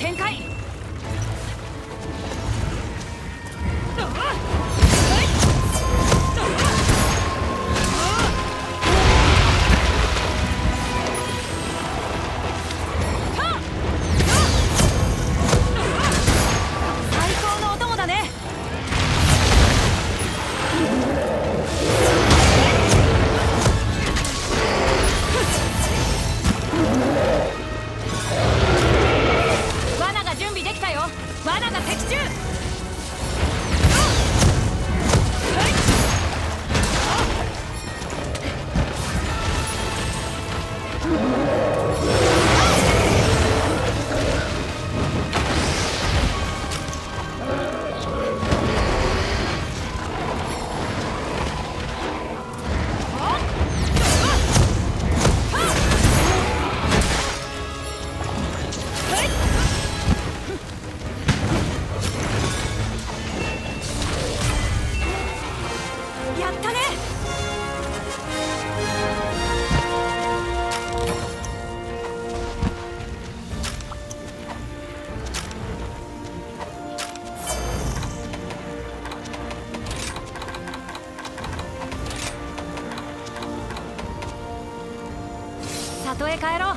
展開。里へ帰ろう。